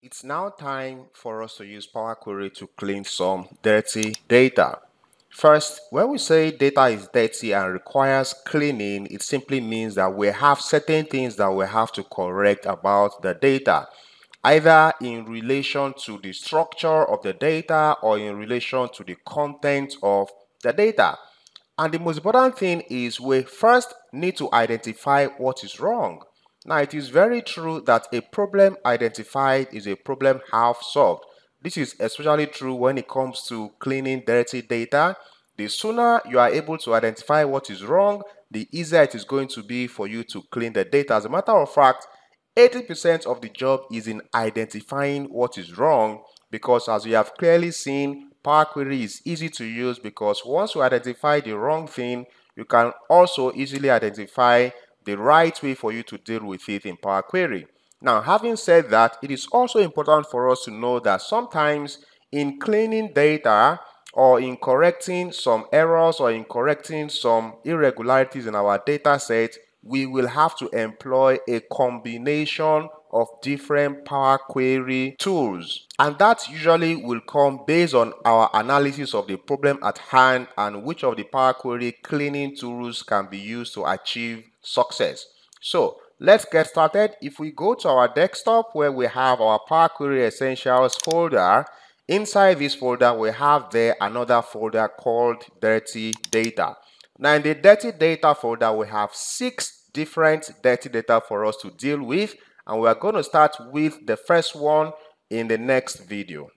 It's now time for us to use Power Query to clean some dirty data. First, when we say data is dirty and requires cleaning, it simply means that we have certain things that we have to correct about the data, either in relation to the structure of the data or in relation to the content of the data. And the most important thing is we first need to identify what is wrong. Now, it is very true that a problem identified is a problem half solved. This is especially true when it comes to cleaning dirty data. The sooner you are able to identify what is wrong, the easier it is going to be for you to clean the data. As a matter of fact, 80% of the job is in identifying what is wrong, because as you have clearly seen, Power Query is easy to use because once you identify the wrong thing, you can also easily identify the right way for you to deal with it in Power Query. Now, having said that, it is also important for us to know that sometimes in cleaning data or in correcting some errors or in correcting some irregularities in our data set, we will have to employ a combination of different Power Query tools. And that usually will come based on our analysis of the problem at hand and which of the Power Query cleaning tools can be used to achieve success. So, let's get started. If we go to our desktop where we have our Power Query Essentials folder, inside this folder we have there another folder called Dirty Data. Now in the Dirty Data folder we have 6 different dirty data for us to deal with, and we are going to start with the first one in the next video.